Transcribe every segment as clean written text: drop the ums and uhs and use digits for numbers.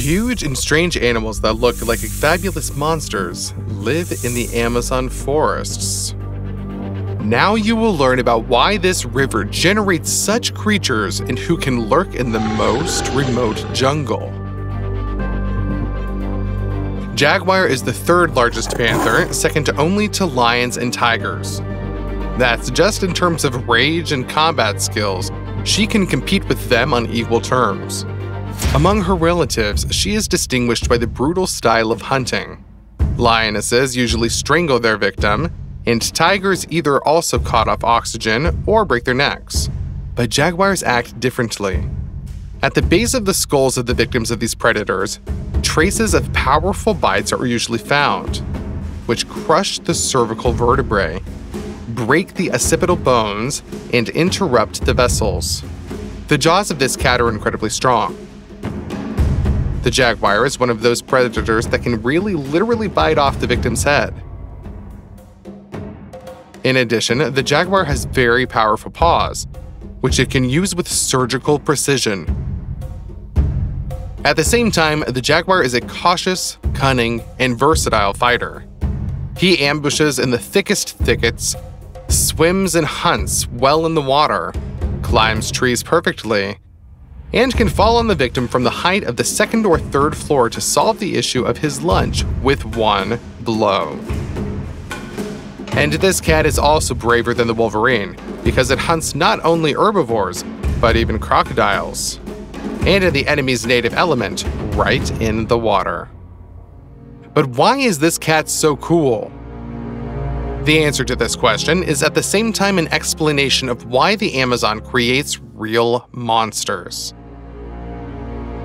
Huge and strange animals that look like fabulous monsters live in the Amazon forests. Now you will learn about why this river generates such creatures and who can lurk in the most remote jungle. Jaguar is the third largest panther, second only to lions and tigers. That's just in terms of rage and combat skills. She can compete with them on equal terms. Among her relatives, she is distinguished by the brutal style of hunting. Lionesses usually strangle their victim, and tigers either also cut off oxygen or break their necks. But jaguars act differently. At the base of the skulls of the victims of these predators, traces of powerful bites are usually found, which crush the cervical vertebrae, break the occipital bones, and interrupt the vessels. The jaws of this cat are incredibly strong. The jaguar is one of those predators that can really literally bite off the victim's head. In addition, the jaguar has very powerful paws, which it can use with surgical precision. At the same time, the jaguar is a cautious, cunning, and versatile fighter. He ambushes in the thickest thickets, swims and hunts well in the water, climbs trees perfectly, and can fall on the victim from the height of the second or third floor to solve the issue of his lunch with one blow. And this cat is also braver than the wolverine, because it hunts not only herbivores, but even crocodiles, and in the enemy's native element, right in the water. But why is this cat so cool? The answer to this question is at the same time an explanation of why the Amazon creates real monsters.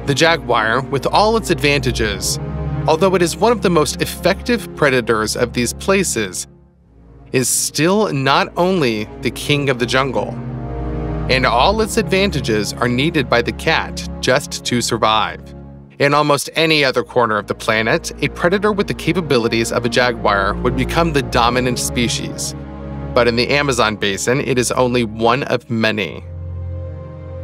The jaguar, with all its advantages, although it is one of the most effective predators of these places, is still not only the king of the jungle, and all its advantages are needed by the cat just to survive. In almost any other corner of the planet, a predator with the capabilities of a jaguar would become the dominant species. But in the Amazon basin, it is only one of many.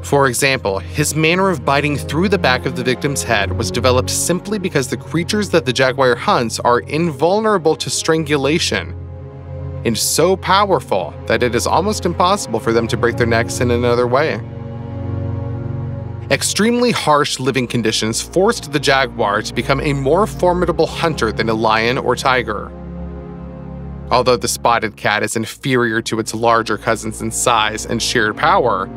For example, his manner of biting through the back of the victim's head was developed simply because the creatures that the jaguar hunts are invulnerable to strangulation, and so powerful that it is almost impossible for them to break their necks in another way. Extremely harsh living conditions forced the jaguar to become a more formidable hunter than a lion or tiger. Although the spotted cat is inferior to its larger cousins in size and sheer power,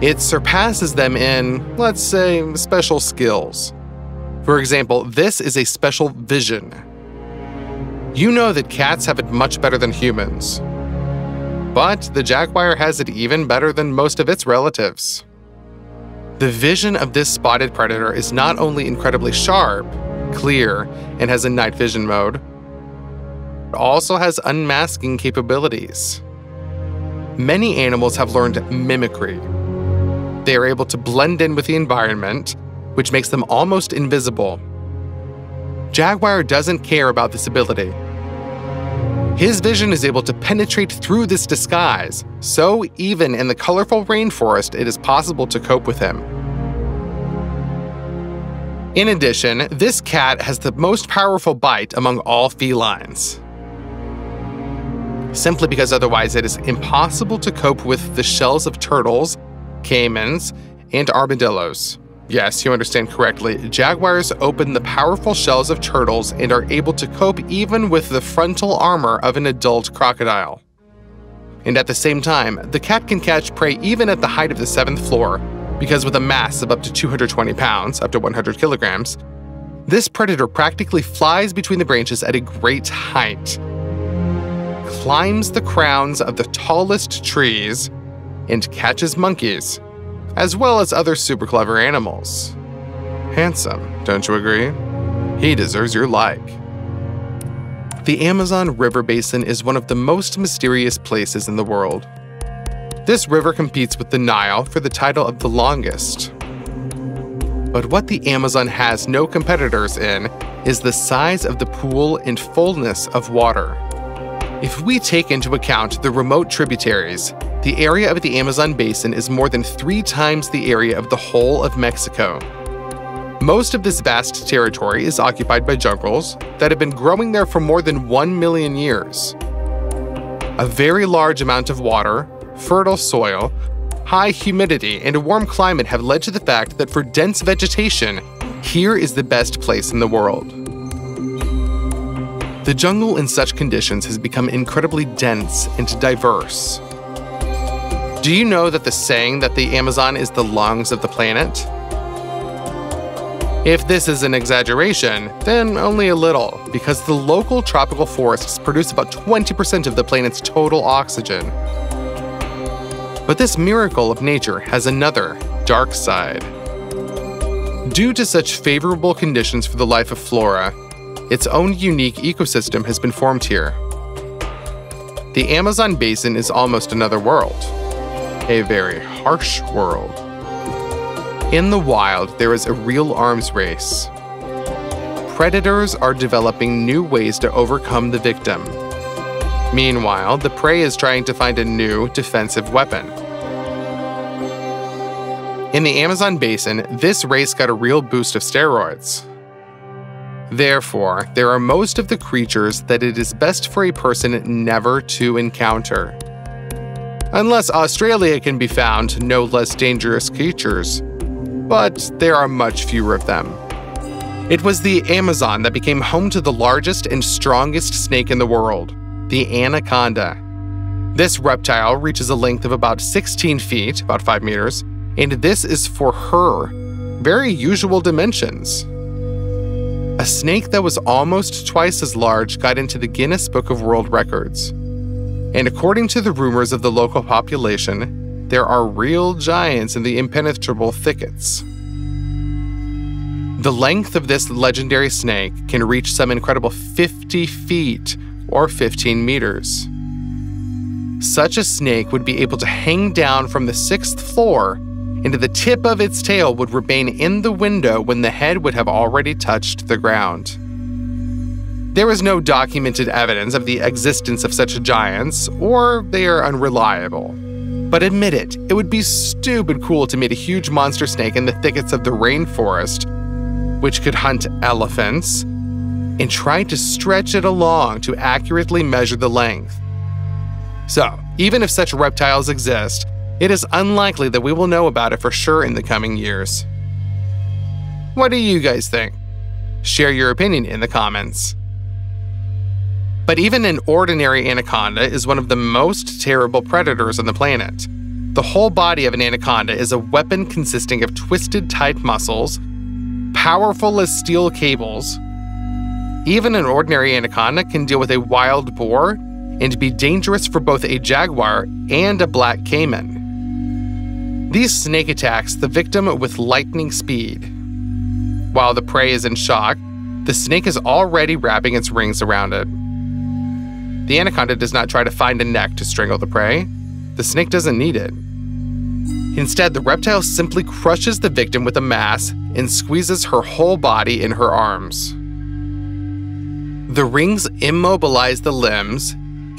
it surpasses them in, let's say, special skills. For example, this is a special vision. You know that cats have it much better than humans, but the jaguar has it even better than most of its relatives. The vision of this spotted predator is not only incredibly sharp, clear, and has a night vision mode, it also has unmasking capabilities. Many animals have learned mimicry. They are able to blend in with the environment, which makes them almost invisible. Jaguar doesn't care about this ability. His vision is able to penetrate through this disguise, so even in the colorful rainforest, it is possible to cope with him. In addition, this cat has the most powerful bite among all felines, simply because otherwise it is impossible to cope with the shells of turtles, caimans, and armadillos. Yes, you understand correctly. Jaguars open the powerful shells of turtles and are able to cope even with the frontal armor of an adult crocodile. And at the same time, the cat can catch prey even at the height of the 7th floor, because with a mass of up to 220 pounds, up to 100 kilograms, this predator practically flies between the branches at a great height, climbs the crowns of the tallest trees, and catches monkeys, as well as other super clever animals. Handsome, don't you agree? He deserves your like. The Amazon River basin is one of the most mysterious places in the world. This river competes with the Nile for the title of the longest. But what the Amazon has no competitors in is the size of the pool and fullness of water. If we take into account the remote tributaries, the area of the Amazon basin is more than 3 times the area of the whole of Mexico. Most of this vast territory is occupied by jungles that have been growing there for more than 1 million years. A very large amount of water, fertile soil, high humidity, and a warm climate have led to the fact that for dense vegetation, here is the best place in the world. The jungle in such conditions has become incredibly dense and diverse. Do you know that the saying that the Amazon is the lungs of the planet? If this is an exaggeration, then only a little, because the local tropical forests produce about 20% of the planet's total oxygen. But this miracle of nature has another, dark side. Due to such favorable conditions for the life of flora, its own unique ecosystem has been formed here. The Amazon basin is almost another world, a very harsh world. In the wild, there is a real arms race. Predators are developing new ways to overcome the victim. Meanwhile, the prey is trying to find a new defensive weapon. In the Amazon basin, this race got a real boost of steroids. Therefore, there are most of the creatures that it is best for a person never to encounter. Unless Australia can be found, no less dangerous creatures. But there are much fewer of them. It was the Amazon that became home to the largest and strongest snake in the world, the anaconda. This reptile reaches a length of about 16 feet, about 5 meters, and this is for her very usual dimensions. A snake that was almost twice as large got into the Guinness Book of World Records. And according to the rumors of the local population, there are real giants in the impenetrable thickets. The length of this legendary snake can reach some incredible 50 feet or 15 meters. Such a snake would be able to hang down from the 6th floor, and the tip of its tail would remain in the window when the head would have already touched the ground. There is no documented evidence of the existence of such giants, or they are unreliable. But admit it would be stupid cool to meet a huge monster snake in the thickets of the rainforest, which could hunt elephants, and try to stretch it along to accurately measure the length. So, even if such reptiles exist, it is unlikely that we will know about it for sure in the coming years. What do you guys think? Share your opinion in the comments. But even an ordinary anaconda is one of the most terrible predators on the planet. The whole body of an anaconda is a weapon consisting of twisted tight muscles, powerful as steel cables. Even an ordinary anaconda can deal with a wild boar and be dangerous for both a jaguar and a black caiman. These snake attacks the victim with lightning speed. While the prey is in shock, the snake is already wrapping its rings around it. The anaconda does not try to find a neck to strangle the prey. The snake doesn't need it. Instead, the reptile simply crushes the victim with a mass and squeezes her whole body in her arms. The rings immobilize the limbs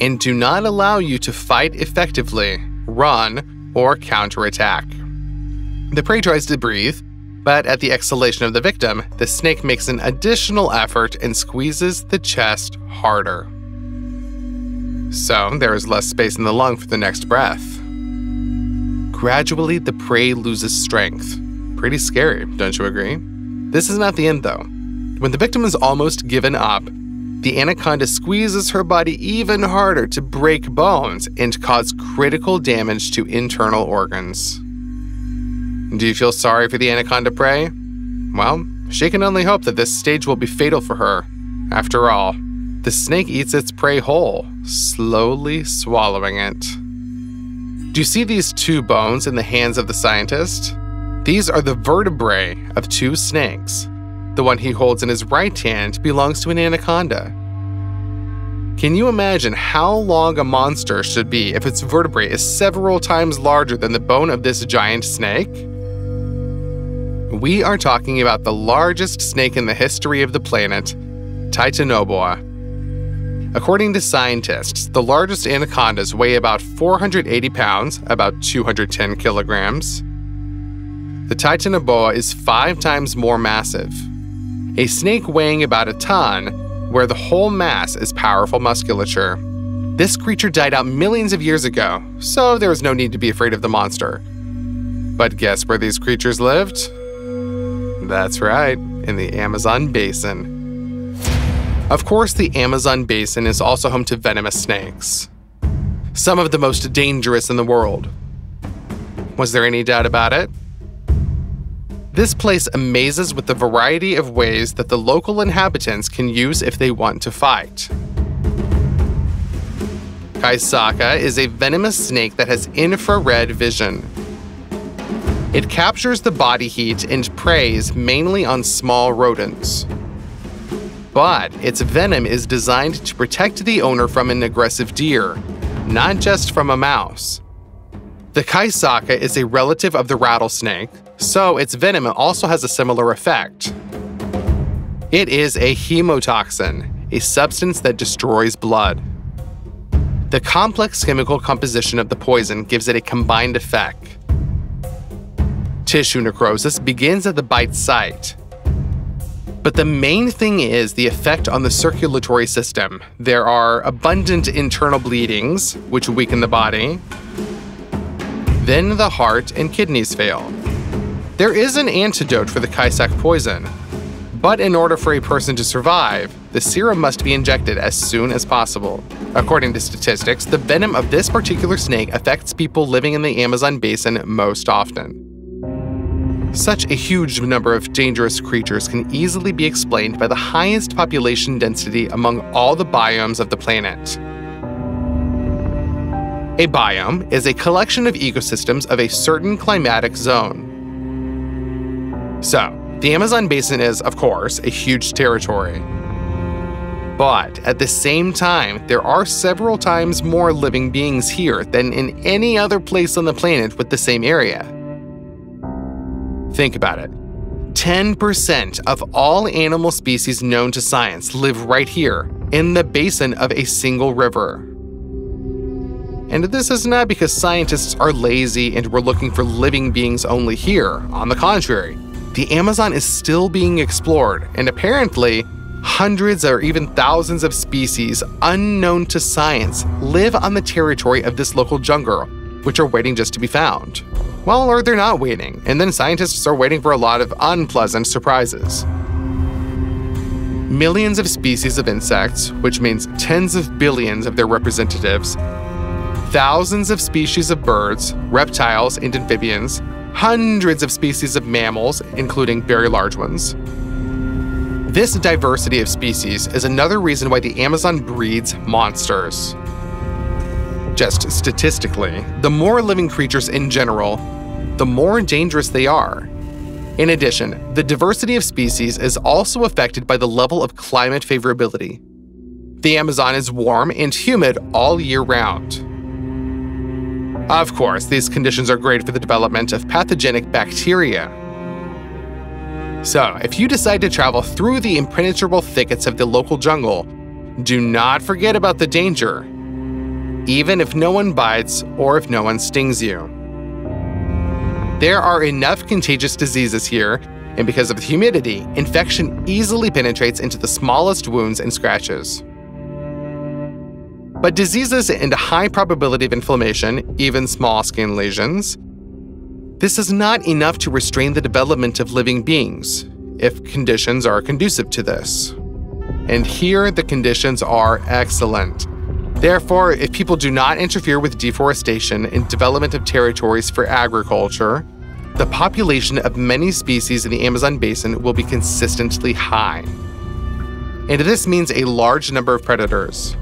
and do not allow you to fight effectively, run, or counterattack. The prey tries to breathe, but at the exhalation of the victim, the snake makes an additional effort and squeezes the chest harder. So there is less space in the lung for the next breath. Gradually, the prey loses strength. Pretty scary, don't you agree? This is not the end, though. When the victim is almost given up, the anaconda squeezes her body even harder to break bones and cause critical damage to internal organs. Do you feel sorry for the anaconda prey? Well, she can only hope that this stage will be fatal for her. After all, the snake eats its prey whole, slowly swallowing it. Do you see these two bones in the hands of the scientist? These are the vertebrae of two snakes. The one he holds in his right hand belongs to an anaconda. Can you imagine how long a monster should be if its vertebrae is several times larger than the bone of this giant snake? We are talking about the largest snake in the history of the planet, Titanoboa. According to scientists, the largest anacondas weigh about 480 pounds, about 210 kilograms. the Titanoboa is 5 times more massive. A snake weighing about a ton, where the whole mass is powerful musculature. This creature died out millions of years ago, so there was no need to be afraid of the monster. But guess where these creatures lived? That's right, in the Amazon basin. Of course, the Amazon basin is also home to venomous snakes, some of the most dangerous in the world. Was there any doubt about it? This place amazes with the variety of ways that the local inhabitants can use if they want to fight. Kaisaka is a venomous snake that has infrared vision. It captures the body heat and preys mainly on small rodents. But its venom is designed to protect the owner from an aggressive deer, not just from a mouse. The Kaisaka is a relative of the rattlesnake, so its venom also has a similar effect. It is a hemotoxin, a substance that destroys blood. The complex chemical composition of the poison gives it a combined effect. Tissue necrosis begins at the bite site. But the main thing is the effect on the circulatory system. There are abundant internal bleedings, which weaken the body. Then the heart and kidneys fail. There is an antidote for the Kaisaka poison, but in order for a person to survive, the serum must be injected as soon as possible. According to statistics, the venom of this particular snake affects people living in the Amazon basin most often. Such a huge number of dangerous creatures can easily be explained by the highest population density among all the biomes of the planet. A biome is a collection of ecosystems of a certain climatic zone. So, the Amazon basin is, of course, a huge territory. But at the same time, there are several times more living beings here than in any other place on the planet with the same area. Think about it. 10% of all animal species known to science live right here, in the basin of a single river. And this is not because scientists are lazy and we're looking for living beings only here. On the contrary, the Amazon is still being explored, and apparently, hundreds or even thousands of species unknown to science live on the territory of this local jungle, which are waiting just to be found. Well, or they're not waiting, and then scientists are waiting for a lot of unpleasant surprises. Millions of species of insects, which means tens of billions of their representatives, thousands of species of birds, reptiles, and amphibians, hundreds of species of mammals, including very large ones. This diversity of species is another reason why the Amazon breeds monsters. Just statistically, the more living creatures in general, the more dangerous they are. In addition, the diversity of species is also affected by the level of climate favorability. The Amazon is warm and humid all year round. Of course, these conditions are great for the development of pathogenic bacteria. So, if you decide to travel through the impenetrable thickets of the local jungle, do not forget about the danger, even if no one bites or if no one stings you. There are enough contagious diseases here, and because of the humidity, infection easily penetrates into the smallest wounds and scratches. But diseases and a high probability of inflammation, even small skin lesions, this is not enough to restrain the development of living beings, if conditions are conducive to this. And here the conditions are excellent. Therefore, if people do not interfere with deforestation and development of territories for agriculture, the population of many species in the Amazon basin will be consistently high. And this means a large number of predators.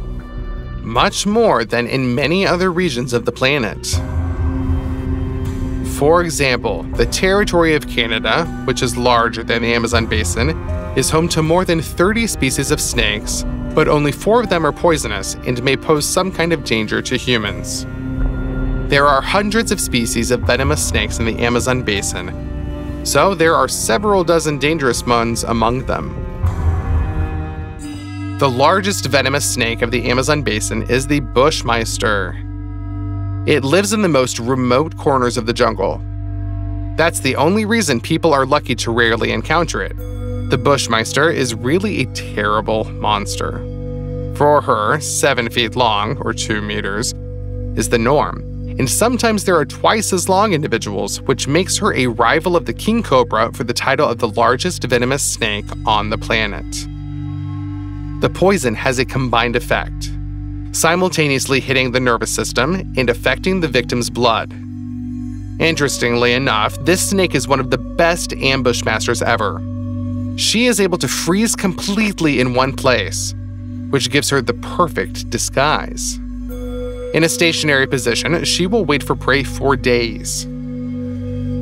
Much more than in many other regions of the planet. For example, the territory of Canada, which is larger than the Amazon basin, is home to more than 30 species of snakes, but only 4 of them are poisonous and may pose some kind of danger to humans. There are hundreds of species of venomous snakes in the Amazon basin, so there are several dozen dangerous ones among them. The largest venomous snake of the Amazon basin is the bushmeister. It lives in the most remote corners of the jungle. That's the only reason people are lucky to rarely encounter it. The Bushmeister is really a terrible monster. For her, 7 feet long, or 2 meters, is the norm, and sometimes there are twice as long individuals, which makes her a rival of the king cobra for the title of the largest venomous snake on the planet. The poison has a combined effect, simultaneously hitting the nervous system and affecting the victim's blood. Interestingly enough, this snake is one of the best ambush masters ever. She is able to freeze completely in one place, which gives her the perfect disguise. In a stationary position, she will wait for prey for days.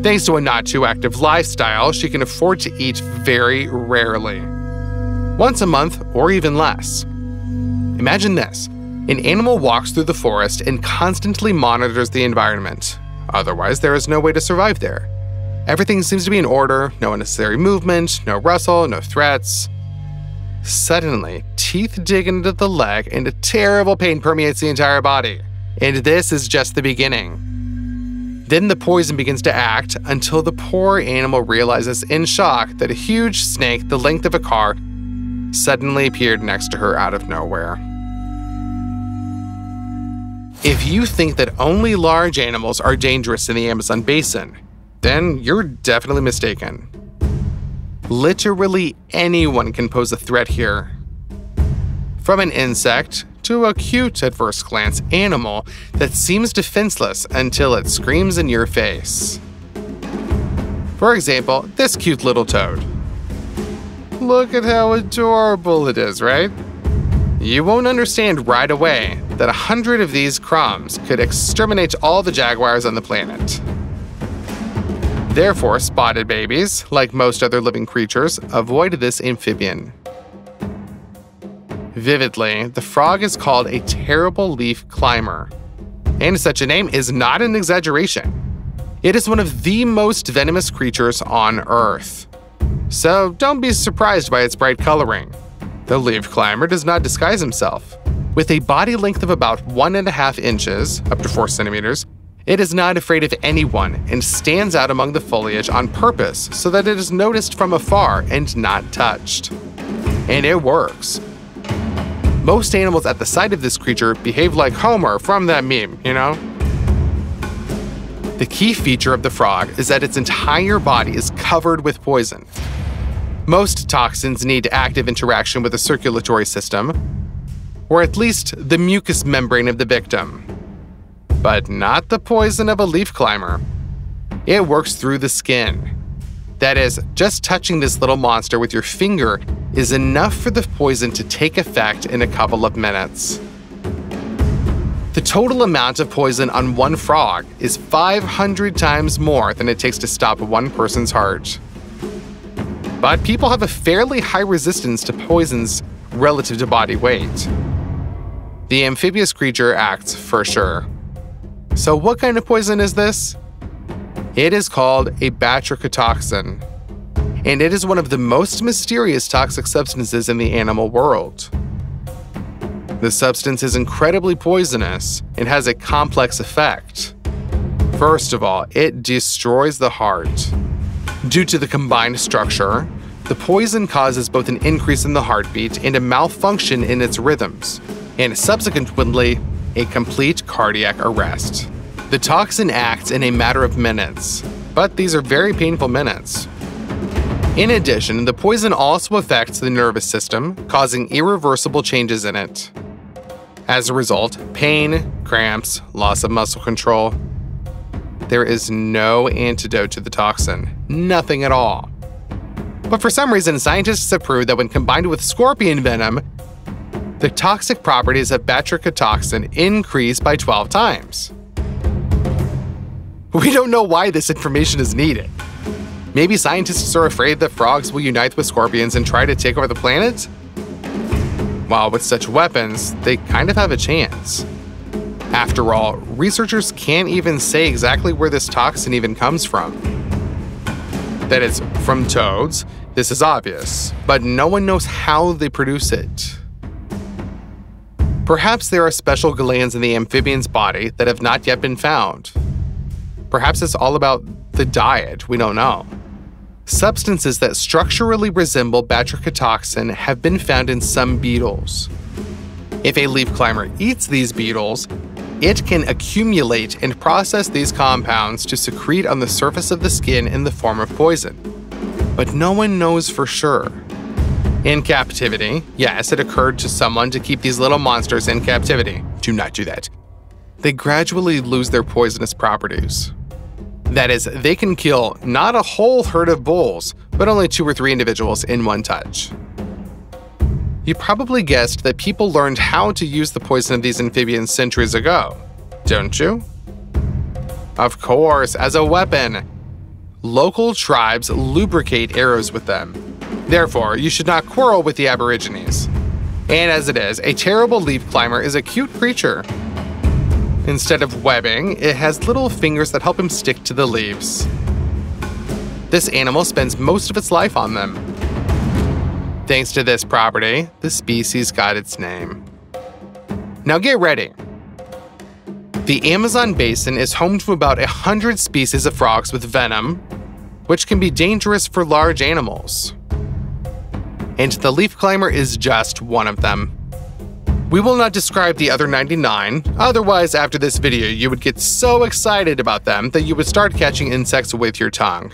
Thanks to a not-too-active lifestyle, she can afford to eat very rarely, once a month or even less. Imagine this. An animal walks through the forest and constantly monitors the environment. Otherwise, there is no way to survive there. Everything seems to be in order, no unnecessary movement, no rustle, no threats. Suddenly, teeth dig into the leg and a terrible pain permeates the entire body. And this is just the beginning. Then the poison begins to act until the poor animal realizes in shock that a huge snake the length of a car suddenly appeared next to her out of nowhere. If you think that only large animals are dangerous in the Amazon basin, then you're definitely mistaken. Literally anyone can pose a threat here. From an insect to a cute, at first glance, animal that seems defenseless until it screams in your face. For example, this cute little toad. Look at how adorable it is, right? You won't understand right away that 100 of these crumbs could exterminate all the jaguars on the planet. Therefore, spotted babies, like most other living creatures, avoid this amphibian. Vividly, the frog is called a terrible leaf climber, and such a name is not an exaggeration. It is one of the most venomous creatures on Earth. So don't be surprised by its bright coloring. The leaf climber does not disguise himself. With a body length of about 1.5 inches, up to 4 centimeters, it is not afraid of anyone and stands out among the foliage on purpose so that it is noticed from afar and not touched. And it works. Most animals at the sight of this creature behave like Homer from that meme, you know? The key feature of the frog is that its entire body is covered with poison. Most toxins need active interaction with the circulatory system, or at least the mucous membrane of the victim. But not the poison of a leaf climber. It works through the skin. That is, just touching this little monster with your finger is enough for the poison to take effect in a couple of minutes. The total amount of poison on one frog is 500 times more than it takes to stop one person's heart. But people have a fairly high resistance to poisons relative to body weight. The amphibious creature acts for sure. So what kind of poison is this? It is called a batrachotoxin, and it is one of the most mysterious toxic substances in the animal world. The substance is incredibly poisonous and has a complex effect. First of all, it destroys the heart. Due to the combined structure, the poison causes both an increase in the heartbeat and a malfunction in its rhythms, and subsequently, a complete cardiac arrest. The toxin acts in a matter of minutes, but these are very painful minutes. In addition, the poison also affects the nervous system, causing irreversible changes in it. As a result, pain, cramps, loss of muscle control. There is no antidote to the toxin, nothing at all. But for some reason, scientists have proved that when combined with scorpion venom, the toxic properties of batrachotoxin increase by 12 times. We don't know why this information is needed. Maybe scientists are afraid that frogs will unite with scorpions and try to take over the planet? While with such weapons, they kind of have a chance. After all, researchers can't even say exactly where this toxin even comes from. That it's from toads, this is obvious, but no one knows how they produce it. Perhaps there are special glands in the amphibian's body that have not yet been found. Perhaps it's all about the diet, we don't know. Substances that structurally resemble batrachotoxin have been found in some beetles. If a leaf climber eats these beetles, it can accumulate and process these compounds to secrete on the surface of the skin in the form of poison. But no one knows for sure. In captivity, yes, it occurred to someone to keep these little monsters in captivity. Do not do that. They gradually lose their poisonous properties. That is, they can kill not a whole herd of bulls, but only 2 or 3 individuals in one touch. You probably guessed that people learned how to use the poison of these amphibians centuries ago, don't you? Of course, as a weapon. Local tribes lubricate arrows with them. Therefore, you should not quarrel with the Aborigines. And as it is, a terrible leaf climber is a cute creature. Instead of webbing, it has little fingers that help him stick to the leaves. This animal spends most of its life on them. Thanks to this property, the species got its name. Now get ready. The Amazon basin is home to about 100 species of frogs with venom, which can be dangerous for large animals. And the leaf climber is just one of them. We will not describe the other 99, otherwise after this video you would get so excited about them that you would start catching insects with your tongue.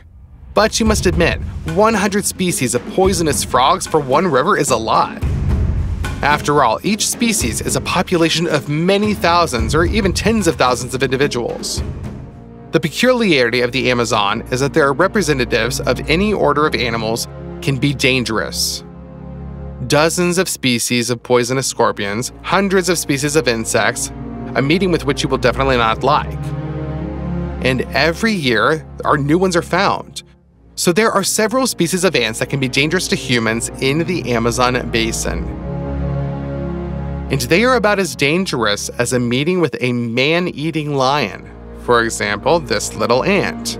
But you must admit, 100 species of poisonous frogs for one river is a lot. After all, each species is a population of many thousands or even tens of thousands of individuals. The peculiarity of the Amazon is that there are representatives of any order of animals can be dangerous. Dozens of species of poisonous scorpions, hundreds of species of insects, a meeting with which you will definitely not like. And every year, our new ones are found. So there are several species of ants that can be dangerous to humans in the Amazon basin. And they are about as dangerous as a meeting with a man-eating lion. For example, this little ant.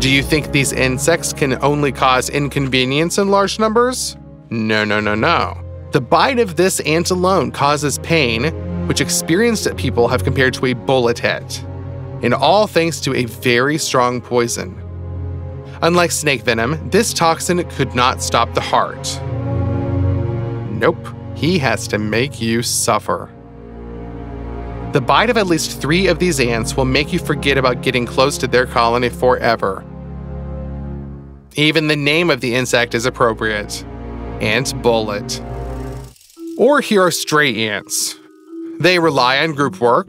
Do you think these insects can only cause inconvenience in large numbers? No, no, no, no. The bite of this ant alone causes pain, which experienced people have compared to a bullet hit. And all thanks to a very strong poison. Unlike snake venom, this toxin could not stop the heart. Nope, he has to make you suffer. The bite of at least 3 of these ants will make you forget about getting close to their colony forever. Even the name of the insect is appropriate. Ant bullet. Or here are stray ants. They rely on group work.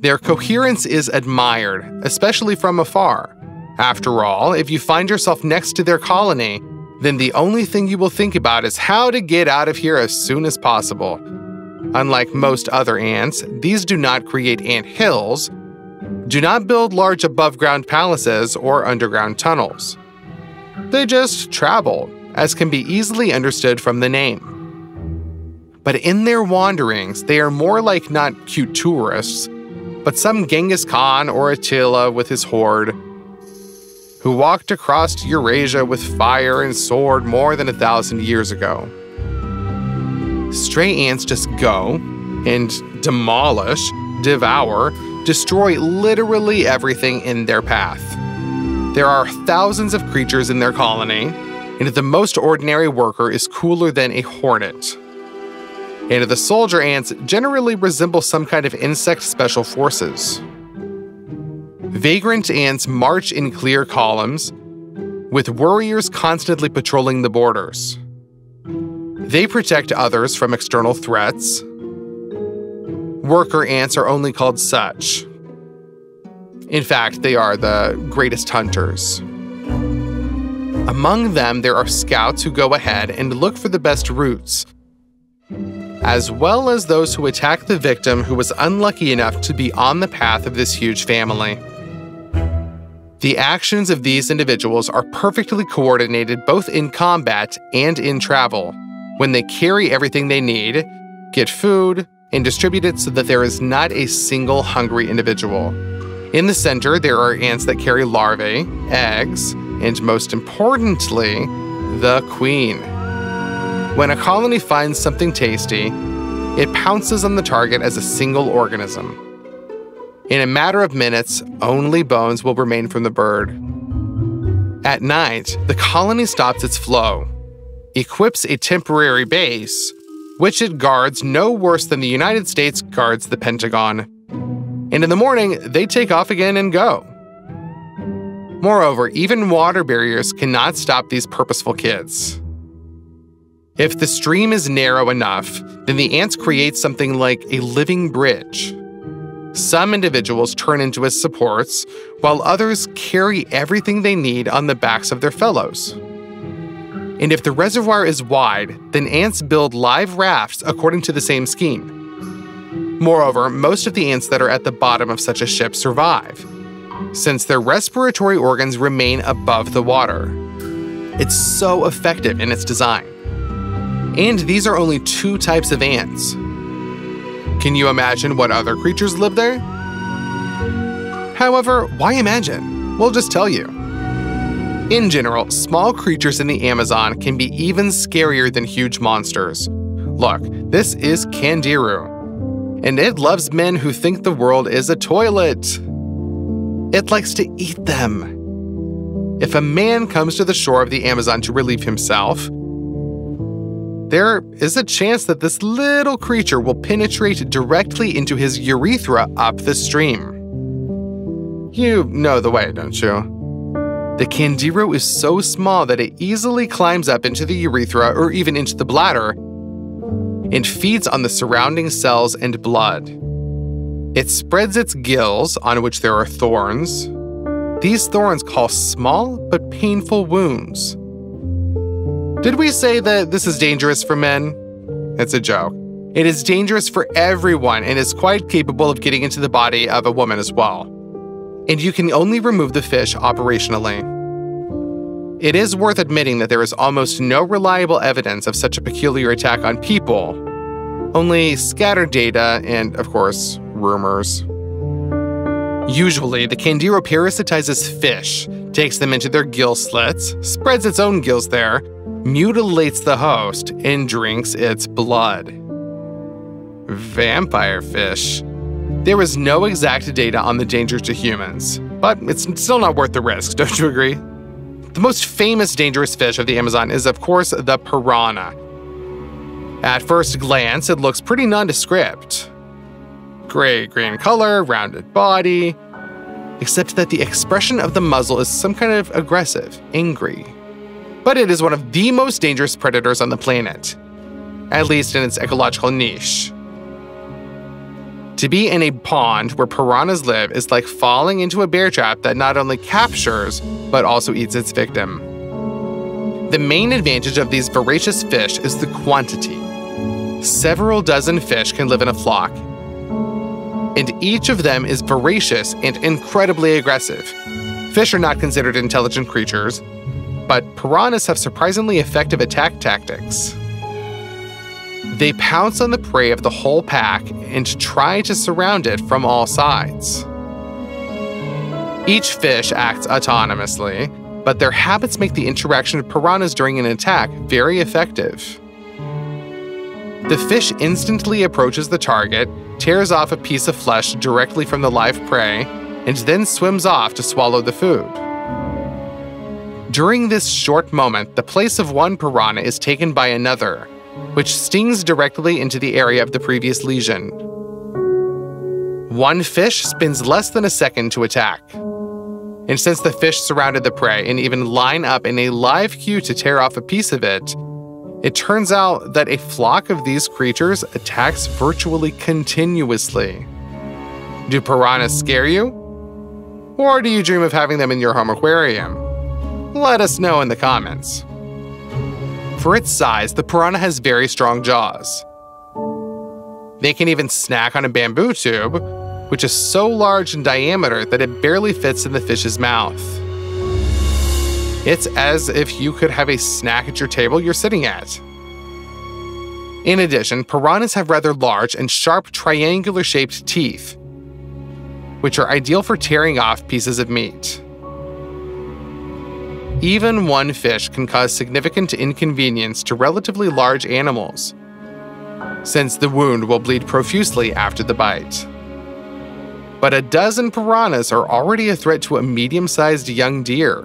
Their coherence is admired, especially from afar. After all, if you find yourself next to their colony, then the only thing you will think about is how to get out of here as soon as possible. Unlike most other ants, these do not create ant hills, do not build large above-ground palaces or underground tunnels. They just travel, as can be easily understood from the name. But in their wanderings, they are more like not cute tourists, but some Genghis Khan or Attila with his horde, who walked across Eurasia with fire and sword more than 1,000 years ago. Stray ants just go and demolish, devour, destroy literally everything in their path. There are thousands of creatures in their colony, and the most ordinary worker is cooler than a hornet. And the soldier ants generally resemble some kind of insect special forces. Vagrant ants march in clear columns, with warriors constantly patrolling the borders. They protect others from external threats. Worker ants are only called such. In fact, they are the greatest hunters. Among them, there are scouts who go ahead and look for the best routes, as well as those who attack the victim who was unlucky enough to be on the path of this huge family. The actions of these individuals are perfectly coordinated both in combat and in travel, when they carry everything they need, get food, and distribute it so that there is not a single hungry individual. In the center, there are ants that carry larvae, eggs, and most importantly, the queen. When a colony finds something tasty, it pounces on the target as a single organism. In a matter of minutes, only bones will remain from the bird. At night, the colony stops its flow, equips a temporary base, which it guards no worse than the United States guards the Pentagon. And in the morning, they take off again and go. Moreover, even water barriers cannot stop these purposeful kids. If the stream is narrow enough, then the ants create something like a living bridge. Some individuals turn into its supports, while others carry everything they need on the backs of their fellows. And if the reservoir is wide, then ants build live rafts according to the same scheme. Moreover, most of the ants that are at the bottom of such a ship survive, since their respiratory organs remain above the water. It's so effective in its design. And these are only two types of ants. Can you imagine what other creatures live there? However, why imagine? We'll just tell you. In general, small creatures in the Amazon can be even scarier than huge monsters. Look, this is Kandiru, and it loves men who think the world is a toilet. It likes to eat them. If a man comes to the shore of the Amazon to relieve himself, there is a chance that this little creature will penetrate directly into his urethra up the stream. You know the way, don't you? The Kandiru is so small that it easily climbs up into the urethra or even into the bladder and feeds on the surrounding cells and blood. It spreads its gills, on which there are thorns. These thorns cause small but painful wounds. Did we say that this is dangerous for men? It's a joke. It is dangerous for everyone and is quite capable of getting into the body of a woman as well. And you can only remove the fish operationally. It is worth admitting that there is almost no reliable evidence of such a peculiar attack on people, only scattered data and, of course, rumors. Usually, the Kandiru parasitizes fish, takes them into their gill slits, spreads its own gills there, mutilates the host, and drinks its blood. Vampire fish. There is no exact data on the danger to humans, but it's still not worth the risk, don't you agree? The most famous dangerous fish of the Amazon is, of course, the piranha. At first glance, it looks pretty nondescript. Gray-green color, rounded body, except that the expression of the muzzle is some kind of aggressive, angry. But it is one of the most dangerous predators on the planet, at least in its ecological niche. To be in a pond where piranhas live is like falling into a bear trap that not only captures, but also eats its victim. The main advantage of these voracious fish is the quantity. Several dozen fish can live in a flock, and each of them is voracious and incredibly aggressive. Fish are not considered intelligent creatures, but piranhas have surprisingly effective attack tactics. They pounce on the prey of the whole pack and try to surround it from all sides. Each fish acts autonomously, but their habits make the interaction of piranhas during an attack very effective. The fish instantly approaches the target, tears off a piece of flesh directly from the live prey, and then swims off to swallow the food. During this short moment, the place of one piranha is taken by another, which stings directly into the area of the previous lesion. One fish spends less than a second to attack. And since the fish surrounded the prey and even line up in a live queue to tear off a piece of it, it turns out that a flock of these creatures attacks virtually continuously. Do piranhas scare you? Or do you dream of having them in your home aquarium? Let us know in the comments. For its size, the piranha has very strong jaws. They can even snack on a bamboo tube, which is so large in diameter that it barely fits in the fish's mouth. It's as if you could have a snack at your table you're sitting at. In addition, piranhas have rather large and sharp triangular-shaped teeth, which are ideal for tearing off pieces of meat. Even one fish can cause significant inconvenience to relatively large animals, since the wound will bleed profusely after the bite. but a dozen piranhas are already a threat to a medium-sized young deer.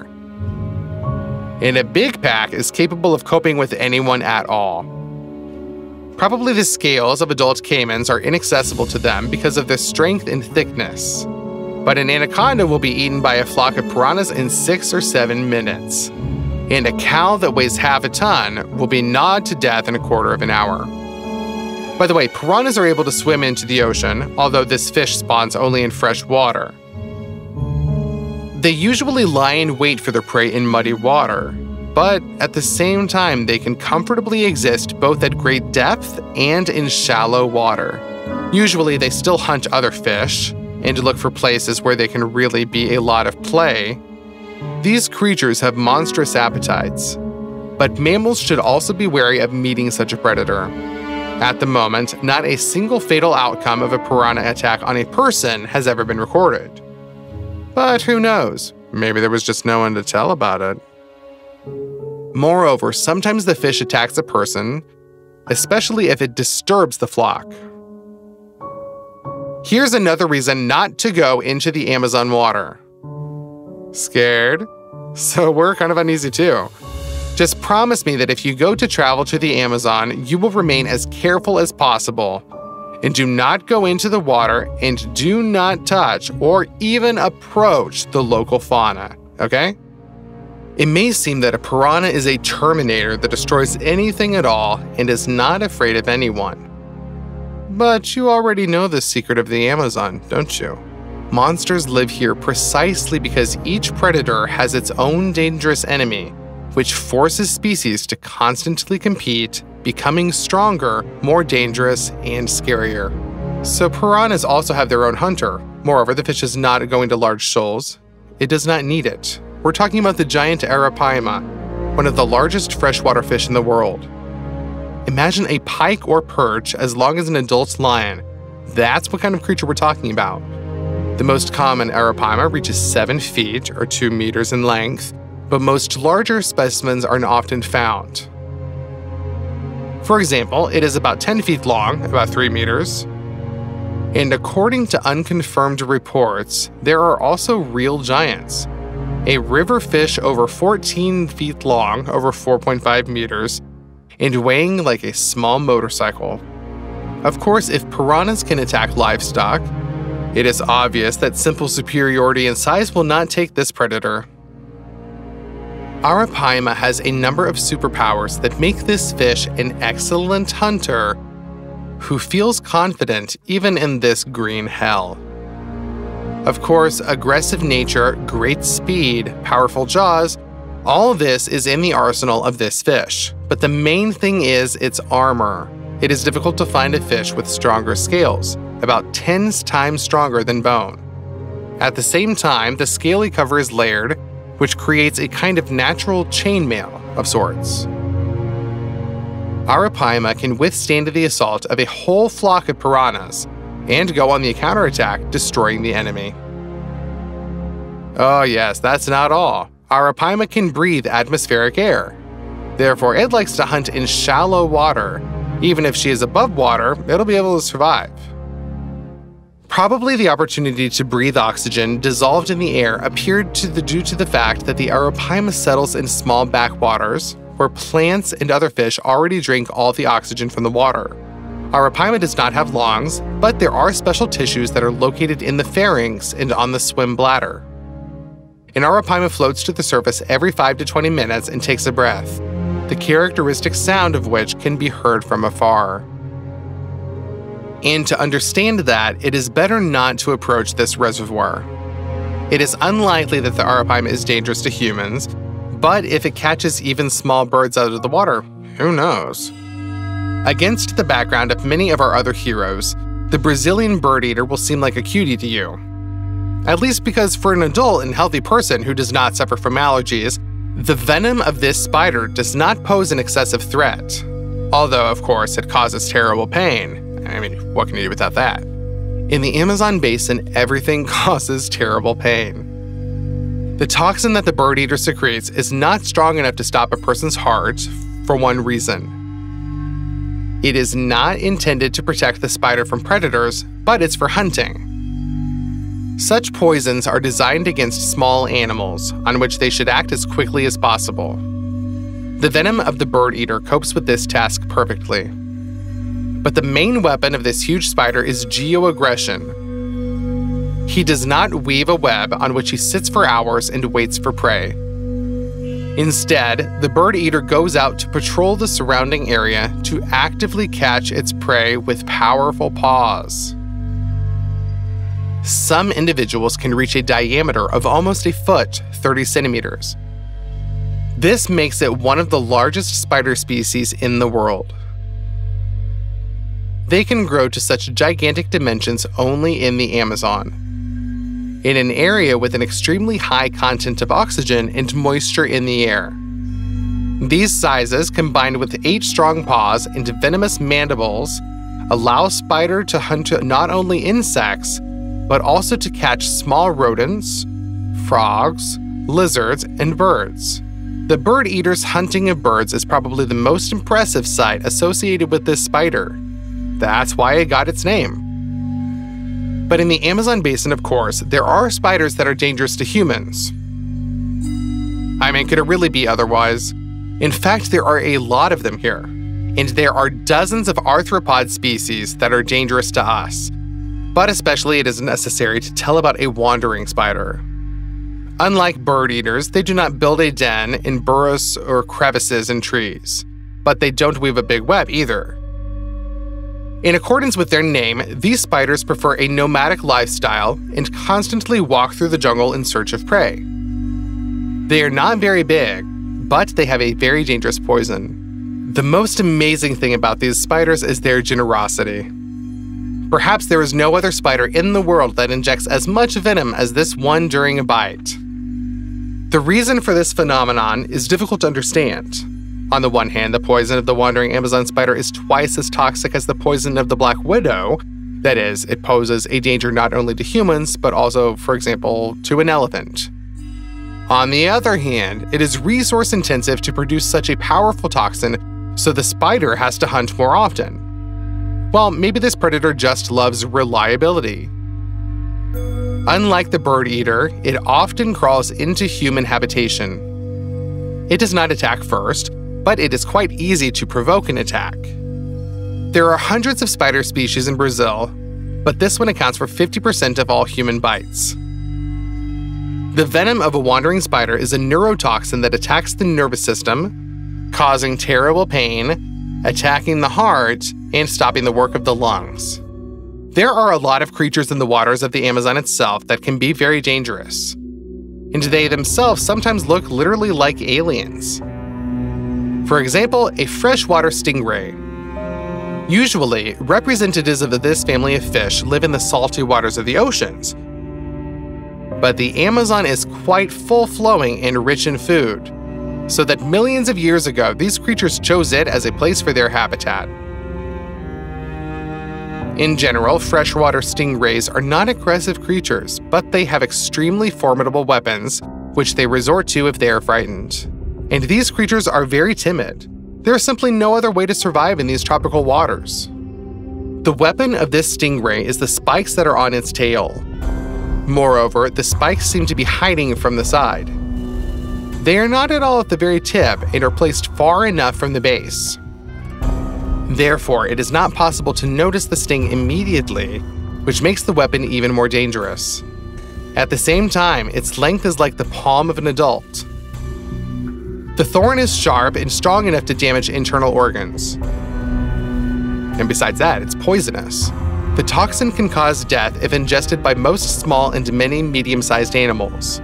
And a big pack is capable of coping with anyone at all. Probably the scales of adult caimans are inaccessible to them because of their strength and thickness, but an anaconda will be eaten by a flock of piranhas in 6 or 7 minutes. And a cow that weighs half a ton will be gnawed to death in a quarter of an hour. By the way, piranhas are able to swim into the ocean, although this fish spawns only in fresh water. They usually lie in wait for their prey in muddy water, but at the same time they can comfortably exist both at great depth and in shallow water. Usually they still hunt other fish and look for places where they can really be a lot of play. These creatures have monstrous appetites, but mammals should also be wary of meeting such a predator. At the moment, not a single fatal outcome of a piranha attack on a person has ever been recorded. But who knows? Maybe there was just no one to tell about it. Moreover, sometimes the fish attacks a person, especially if it disturbs the flock. Here's another reason not to go into the Amazon water. Scared? So we're kind of uneasy too. Just promise me that if you go to travel to the Amazon, you will remain as careful as possible and do not go into the water and do not touch or even approach the local fauna, okay? It may seem that a piranha is a terminator that destroys anything at all and is not afraid of anyone. But you already know the secret of the Amazon, don't you? Monsters live here precisely because each predator has its own dangerous enemy, which forces species to constantly compete, becoming stronger, more dangerous, and scarier. So piranhas also have their own hunter. Moreover, the fish is not going to large shoals. It does not need it. We're talking about the giant arapaima, one of the largest freshwater fish in the world. Imagine a pike or perch as long as an adult lion. That's what kind of creature we're talking about. The most common arapaima reaches 7 feet or 2 meters in length, but most larger specimens are often found. For example, it is about 10 feet long, about 3 meters. And according to unconfirmed reports, there are also real giants. A river fish over 14 feet long, over 4.5 meters, and weighing like a small motorcycle. Of course, if piranhas can attack livestock, it is obvious that simple superiority in size will not take this predator. Arapaima has a number of superpowers that make this fish an excellent hunter who feels confident even in this green hell. Of course, aggressive nature, great speed, powerful jaws, all this is in the arsenal of this fish. But the main thing is its armor. It is difficult to find a fish with stronger scales, about 10 times stronger than bone. At the same time, the scaly cover is layered, which creates a kind of natural chainmail of sorts. Arapaima can withstand the assault of a whole flock of piranhas and go on the counterattack, destroying the enemy. Oh yes, that's not all. Arapaima can breathe atmospheric air. Therefore, it likes to hunt in shallow water. Even if she is above water, it'll be able to survive. Probably the opportunity to breathe oxygen dissolved in the air appeared due to the fact that the arapaima settles in small backwaters, where plants and other fish already drink all the oxygen from the water. Arapaima does not have lungs, but there are special tissues that are located in the pharynx and on the swim bladder. An arapaima floats to the surface every 5 to 20 minutes and takes a breath, the characteristic sound of which can be heard from afar. And to understand that, it is better not to approach this reservoir. It is unlikely that the arapaima is dangerous to humans, but if it catches even small birds out of the water, who knows? Against the background of many of our other heroes, the Brazilian bird eater will seem like a cutie to you. At least because for an adult and healthy person who does not suffer from allergies, the venom of this spider does not pose an excessive threat. Although, of course, it causes terrible pain. I mean, what can you do without that? In the Amazon basin, everything causes terrible pain. The toxin that the bird eater secretes is not strong enough to stop a person's heart for one reason. It is not intended to protect the spider from predators, but it's for hunting. Such poisons are designed against small animals, on which they should act as quickly as possible. The venom of the bird eater copes with this task perfectly. But the main weapon of this huge spider is geoaggression. He does not weave a web on which he sits for hours and waits for prey. Instead, the bird eater goes out to patrol the surrounding area to actively catch its prey with powerful paws. Some individuals can reach a diameter of almost a foot, 30 centimeters. This makes it one of the largest spider species in the world. They can grow to such gigantic dimensions only in the Amazon, in an area with an extremely high content of oxygen and moisture in the air. These sizes, combined with 8 strong paws and venomous mandibles, allow spider to hunt not only insects, but also to catch small rodents, frogs, lizards, and birds. The bird eater's hunting of birds is probably the most impressive sight associated with this spider. That's why it got its name. But in the Amazon basin, of course, there are spiders that are dangerous to humans. I mean, could it really be otherwise? In fact, there are a lot of them here, and there are dozens of arthropod species that are dangerous to us. But especially, it is necessary to tell about a wandering spider. Unlike bird eaters, they do not build a den in burrows or crevices in trees, but they don't weave a big web either. In accordance with their name, these spiders prefer a nomadic lifestyle and constantly walk through the jungle in search of prey. They are not very big, but they have a very dangerous poison. The most amazing thing about these spiders is their generosity. Perhaps there is no other spider in the world that injects as much venom as this one during a bite. The reason for this phenomenon is difficult to understand. On the one hand, the poison of the wandering Amazon spider is twice as toxic as the poison of the black widow. That is, it poses a danger not only to humans, but also, for example, to an elephant. On the other hand, it is resource intensive to produce such a powerful toxin, so the spider has to hunt more often. Well, maybe this predator just loves reliability. Unlike the bird eater, it often crawls into human habitation. It does not attack first, but it is quite easy to provoke an attack. There are hundreds of spider species in Brazil, but this one accounts for 50% of all human bites. The venom of a wandering spider is a neurotoxin that attacks the nervous system, causing terrible pain, attacking the heart, and stopping the work of the lungs. There are a lot of creatures in the waters of the Amazon itself that can be very dangerous, and they themselves sometimes look literally like aliens. For example, a freshwater stingray. Usually, representatives of this family of fish live in the salty waters of the oceans. But the Amazon is quite full-flowing and rich in food, so that millions of years ago, these creatures chose it as a place for their habitat. In general, freshwater stingrays are not aggressive creatures, but they have extremely formidable weapons, which they resort to if they are frightened. And these creatures are very timid. There is simply no other way to survive in these tropical waters. The weapon of this stingray is the spikes that are on its tail. Moreover, the spikes seem to be hiding from the side. They are not at all at the very tip and are placed far enough from the base. Therefore, it is not possible to notice the sting immediately, which makes the weapon even more dangerous. At the same time, its length is like the palm of an adult. The thorn is sharp and strong enough to damage internal organs. And besides that, it's poisonous. The toxin can cause death if ingested by most small and many medium-sized animals.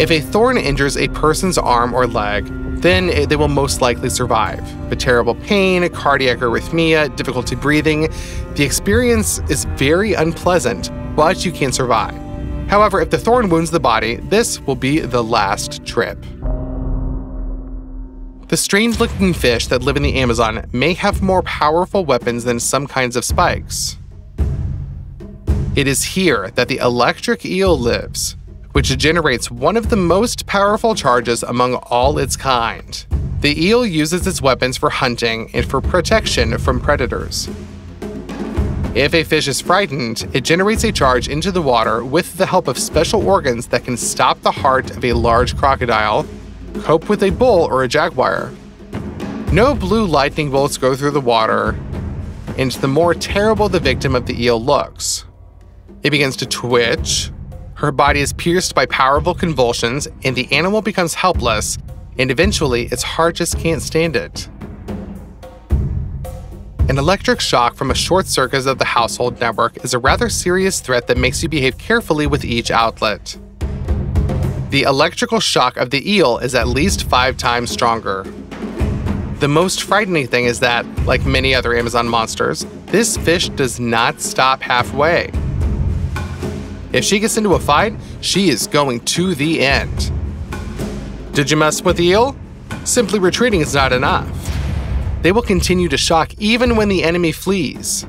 If a thorn injures a person's arm or leg, then they will most likely survive. But terrible pain, cardiac arrhythmia, difficulty breathing, the experience is very unpleasant, but you can survive. However, if the thorn wounds the body, this will be the last trip. The strange-looking fish that live in the Amazon may have more powerful weapons than some kinds of spikes. It is here that the electric eel lives, which generates one of the most powerful charges among all its kind. The eel uses its weapons for hunting and for protection from predators. If a fish is frightened, it generates a charge into the water with the help of special organs that can stop the heart of a large crocodile, cope with a bull or a jaguar. No blue lightning bolts go through the water, and the more terrible the victim of the eel looks. It begins to twitch, her body is pierced by powerful convulsions, and the animal becomes helpless, and eventually its heart just can't stand it. An electric shock from a short circuit of the household network is a rather serious threat that makes you behave carefully with each outlet. The electrical shock of the eel is at least 5 times stronger. The most frightening thing is that, like many other Amazon monsters, this fish does not stop halfway. If she gets into a fight, she is going to the end. Did you mess with the eel? Simply retreating is not enough. They will continue to shock even when the enemy flees.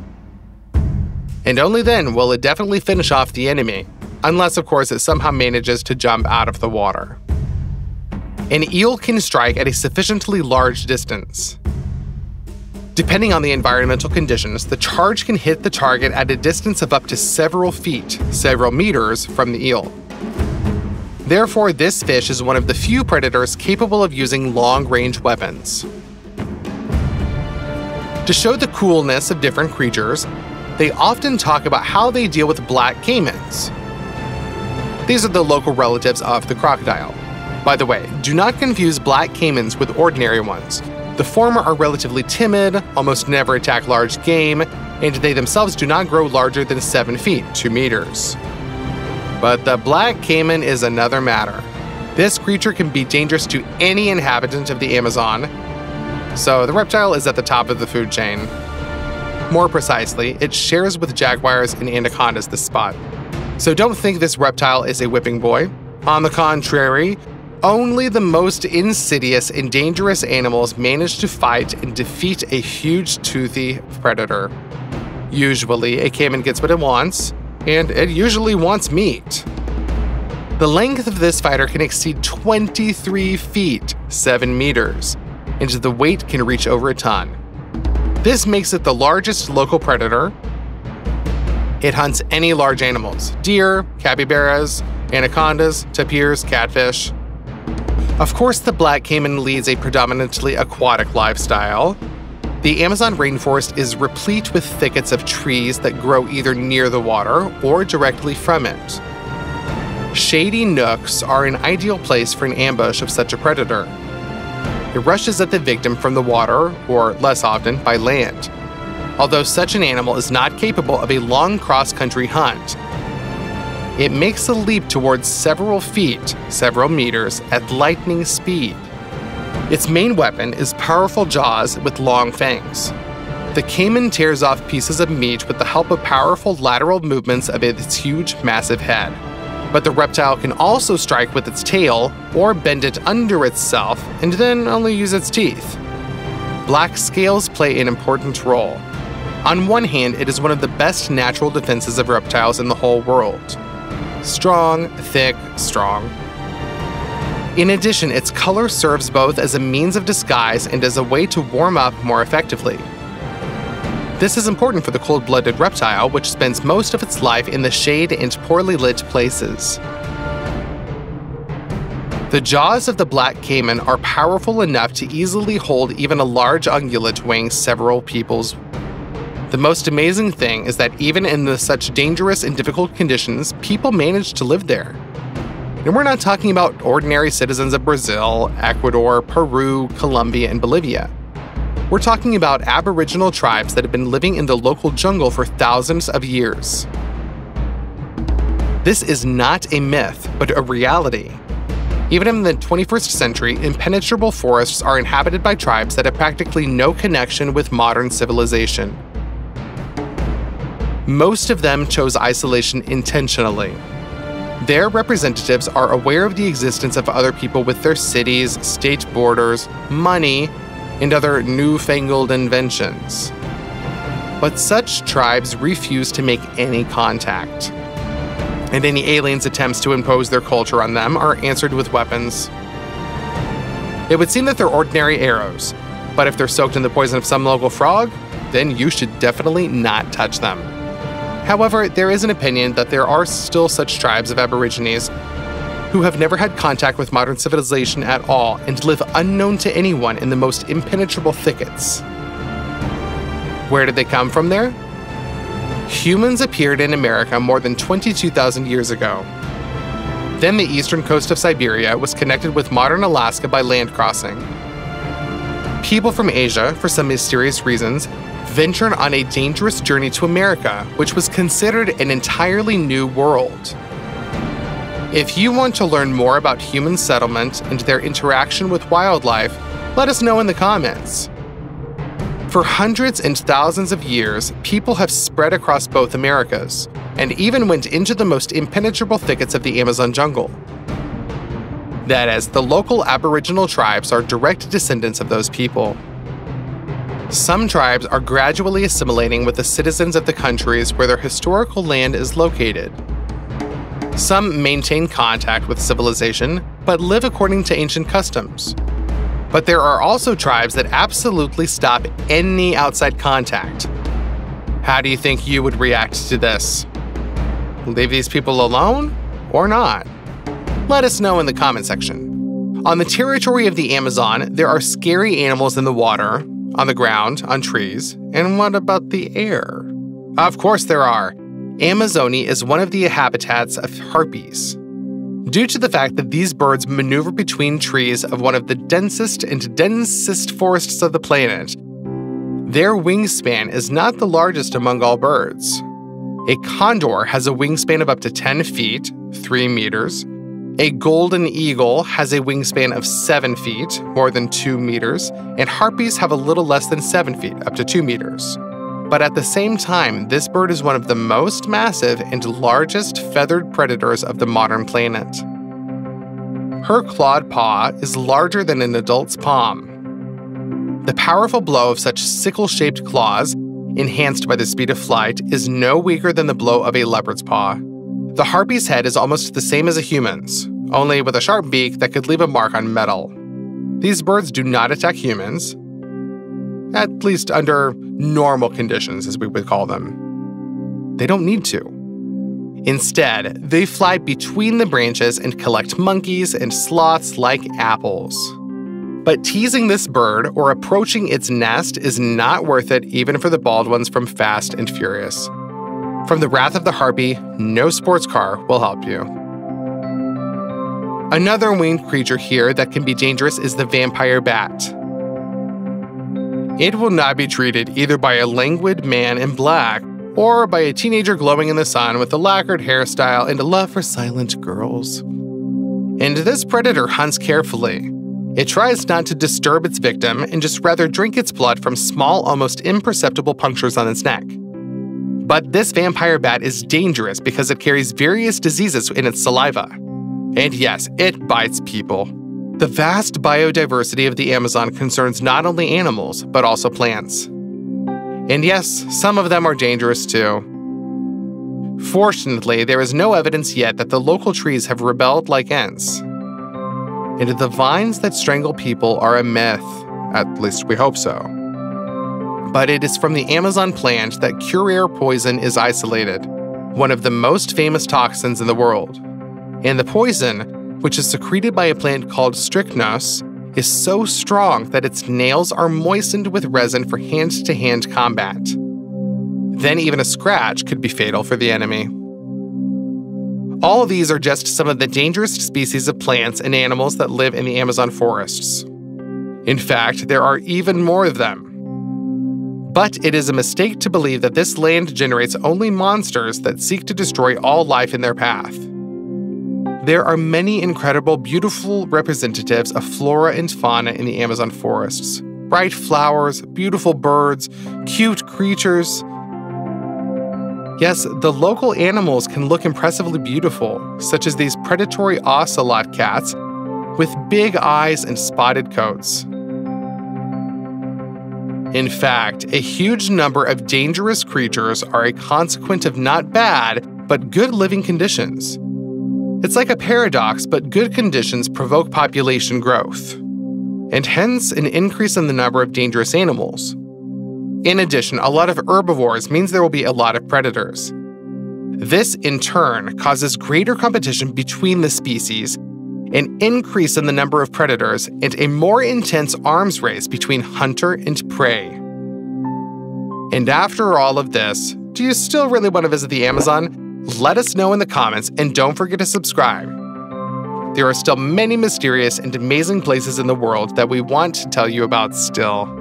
And only then will it definitely finish off the enemy, unless of course it somehow manages to jump out of the water. An eel can strike at a sufficiently large distance. Depending on the environmental conditions, the charge can hit the target at a distance of up to several feet, several meters, from the eel. Therefore, this fish is one of the few predators capable of using long-range weapons. To show the coolness of different creatures, they often talk about how they deal with black caimans. These are the local relatives of the crocodile. By the way, do not confuse black caimans with ordinary ones. The former are relatively timid, almost never attack large game, and they themselves do not grow larger than 7 feet, 2 meters. But the black caiman is another matter. This creature can be dangerous to any inhabitant of the Amazon, so the reptile is at the top of the food chain. More precisely, it shares with jaguars and anacondas this spot. So don't think this reptile is a whipping boy. On the contrary, only the most insidious and dangerous animals manage to fight and defeat a huge toothy predator. Usually, a caiman gets what it wants, and it usually wants meat. The length of this fighter can exceed 23 feet, 7 meters, and the weight can reach over a ton. This makes it the largest local predator. It hunts any large animals: deer, capybaras, anacondas, tapirs, catfish. Of course, the black caiman leads a predominantly aquatic lifestyle. The Amazon rainforest is replete with thickets of trees that grow either near the water or directly from it. Shady nooks are an ideal place for an ambush of such a predator. It rushes at the victim from the water, or less often, by land, although such an animal is not capable of a long cross-country hunt. It makes a leap towards several feet, several meters, at lightning speed. Its main weapon is powerful jaws with long fangs. The caiman tears off pieces of meat with the help of powerful lateral movements of its huge, massive head. But the reptile can also strike with its tail or bend it under itself and then only use its teeth. Black scales play an important role. On one hand, it is one of the best natural defenses of reptiles in the whole world. Strong, thick, strong. In addition, its color serves both as a means of disguise and as a way to warm up more effectively. This is important for the cold-blooded reptile, which spends most of its life in the shade and poorly lit places. The jaws of the black caiman are powerful enough to easily hold even a large ungulate weighing several people's. The most amazing thing is that even in such dangerous and difficult conditions, people manage to live there. And we're not talking about ordinary citizens of Brazil, Ecuador, Peru, Colombia, and Bolivia. We're talking about Aboriginal tribes that have been living in the local jungle for thousands of years. This is not a myth, but a reality. Even in the 21st century, impenetrable forests are inhabited by tribes that have practically no connection with modern civilization. Most of them chose isolation intentionally. Their representatives are aware of the existence of other people with their cities, state borders, money, and other newfangled inventions. But such tribes refuse to make any contact, and any aliens' attempts to impose their culture on them are answered with weapons. It would seem that they're ordinary arrows, but if they're soaked in the poison of some local frog, then you should definitely not touch them. However, there is an opinion that there are still such tribes of Aborigines who have never had contact with modern civilization at all and live unknown to anyone in the most impenetrable thickets. Where did they come from there? Humans appeared in America more than 22,000 years ago. Then the eastern coast of Siberia was connected with modern Alaska by land crossing. People from Asia, for some mysterious reasons, ventured on a dangerous journey to America, which was considered an entirely new world. If you want to learn more about human settlement and their interaction with wildlife, let us know in the comments. For hundreds and thousands of years, people have spread across both Americas, and even went into the most impenetrable thickets of the Amazon jungle. That is, the local Aboriginal tribes are direct descendants of those people. Some tribes are gradually assimilating with the citizens of the countries where their historical land is located. Some maintain contact with civilization, but live according to ancient customs. But there are also tribes that absolutely stop any outside contact. How do you think you would react to this? Leave these people alone or not? Let us know in the comment section. On the territory of the Amazon, there are scary animals in the water, on the ground, on trees, and what about the air? Of course there are. Amazonia is one of the habitats of harpies, due to the fact that these birds maneuver between trees of one of the densest forests of the planet. Their wingspan is not the largest among all birds. A condor has a wingspan of up to 10 feet, 3 meters. A golden eagle has a wingspan of 7 feet, more than 2 meters, and harpies have a little less than 7 feet, up to 2 meters. But at the same time, this bird is one of the most massive and largest feathered predators of the modern planet. Her clawed paw is larger than an adult's palm. The powerful blow of such sickle-shaped claws, enhanced by the speed of flight, is no weaker than the blow of a leopard's paw. The harpy's head is almost the same as a human's, only with a sharp beak that could leave a mark on metal. These birds do not attack humans, at least under normal conditions, as we would call them. They don't need to. Instead, they fly between the branches and collect monkeys and sloths like apples. But teasing this bird or approaching its nest is not worth it, even for the bald ones from Fast and Furious. From the wrath of the harpy, no sports car will help you. Another winged creature here that can be dangerous is the vampire bat. It will not be treated either by a languid man in black or by a teenager glowing in the sun with a lacquered hairstyle and a love for silent girls. And this predator hunts carefully. It tries not to disturb its victim and just rather drink its blood from small, almost imperceptible punctures on its neck. But this vampire bat is dangerous because it carries various diseases in its saliva. And yes, it bites people. The vast biodiversity of the Amazon concerns not only animals, but also plants. And yes, some of them are dangerous too. Fortunately, there is no evidence yet that the local trees have rebelled like ants. And the vines that strangle people are a myth, at least we hope so. But it is from the Amazon plant that curare poison is isolated, one of the most famous toxins in the world. And the poison, which is secreted by a plant called Strychnos, is so strong that its nails are moistened with resin for hand-to-hand combat. Then even a scratch could be fatal for the enemy. All of these are just some of the dangerous species of plants and animals that live in the Amazon forests. In fact, there are even more of them. But it is a mistake to believe that this land generates only monsters that seek to destroy all life in their path. There are many incredible, beautiful representatives of flora and fauna in the Amazon forests. Bright flowers, beautiful birds, cute creatures. Yes, the local animals can look impressively beautiful, such as these predatory ocelot cats with big eyes and spotted coats. In fact, a huge number of dangerous creatures are a consequence of not bad, but good living conditions. It's like a paradox, but good conditions provoke population growth, and hence an increase in the number of dangerous animals. In addition, a lot of herbivores means there will be a lot of predators. This, in turn, causes greater competition between the species, an increase in the number of predators, and a more intense arms race between hunter and prey. And after all of this, do you still really want to visit the Amazon? Let us know in the comments, and don't forget to subscribe. There are still many mysterious and amazing places in the world that we want to tell you about still.